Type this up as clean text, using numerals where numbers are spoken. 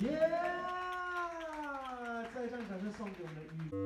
耶！ Yeah! 在上场是送给我们的雨。